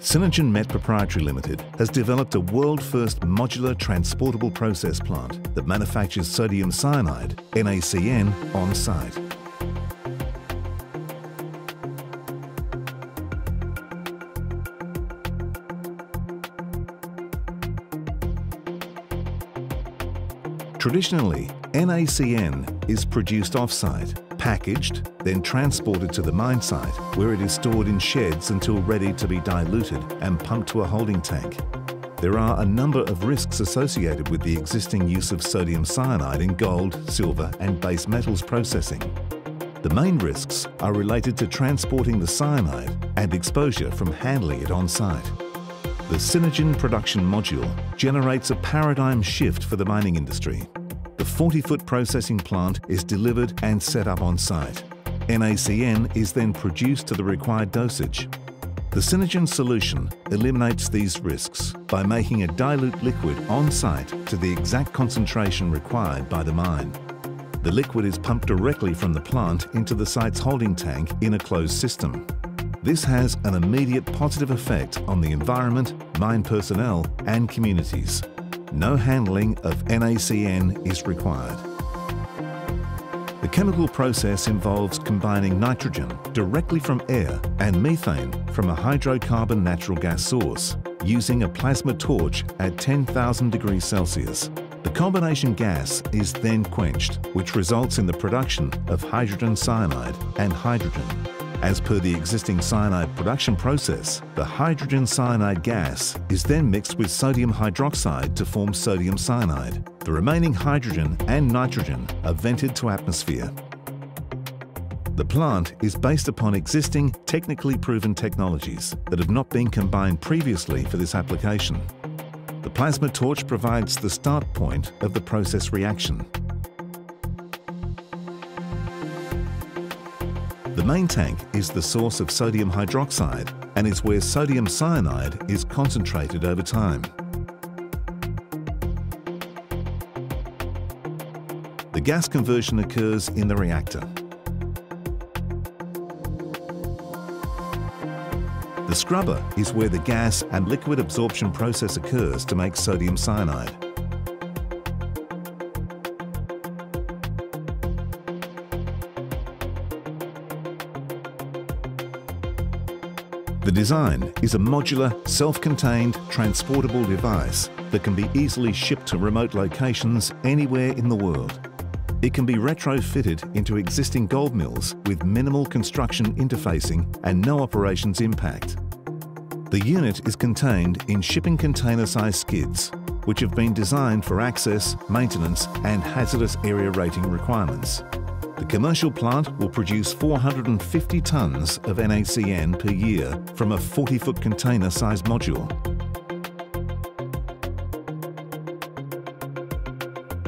Synergen Met Proprietary Limited has developed a world-first modular transportable process plant that manufactures sodium cyanide, NACN, on-site. Traditionally, NACN is produced off-site, packaged, then transported to the mine site, where it is stored in sheds until ready to be diluted and pumped to a holding tank. There are a number of risks associated with the existing use of sodium cyanide in gold, silver, and base metals processing. The main risks are related to transporting the cyanide and exposure from handling it on-site. The Synergen production module generates a paradigm shift for the mining industry. The 40-foot processing plant is delivered and set up on site. NACN is then produced to the required dosage. The Synergen solution eliminates these risks by making a dilute liquid on site to the exact concentration required by the mine. The liquid is pumped directly from the plant into the site's holding tank in a closed system. This has an immediate positive effect on the environment, mine personnel, and communities. No handling of NACN is required. The chemical process involves combining nitrogen directly from air and methane from a hydrocarbon natural gas source using a plasma torch at 10,000 degrees Celsius. The combination gas is then quenched, which results in the production of hydrogen cyanide and hydrogen. As per the existing cyanide production process, the hydrogen cyanide gas is then mixed with sodium hydroxide to form sodium cyanide. The remaining hydrogen and nitrogen are vented to atmosphere. The plant is based upon existing technically proven technologies that have not been combined previously for this application. The plasma torch provides the start point of the process reaction. The main tank is the source of sodium hydroxide and is where sodium cyanide is concentrated over time. The gas conversion occurs in the reactor. The scrubber is where the gas and liquid absorption process occurs to make sodium cyanide. The design is a modular, self-contained, transportable device that can be easily shipped to remote locations anywhere in the world. It can be retrofitted into existing gold mills with minimal construction interfacing and no operations impact. The unit is contained in shipping container-sized skids, which have been designed for access, maintenance, and hazardous area rating requirements. The commercial plant will produce 450 tonnes of NACN per year from a 40-foot container-sized module.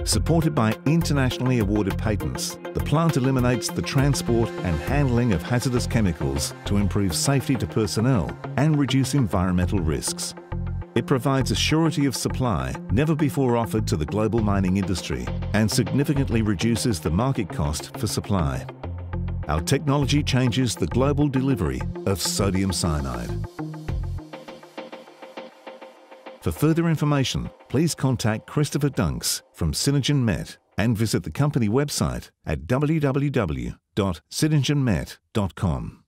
Supported by internationally awarded patents, the plant eliminates the transport and handling of hazardous chemicals to improve safety to personnel and reduce environmental risks. It provides a surety of supply never before offered to the global mining industry and significantly reduces the market cost for supply. Our technology changes the global delivery of sodium cyanide. For further information, please contact Christopher Dunks from Synergen Met and visit the company website at www.synergenmet.com.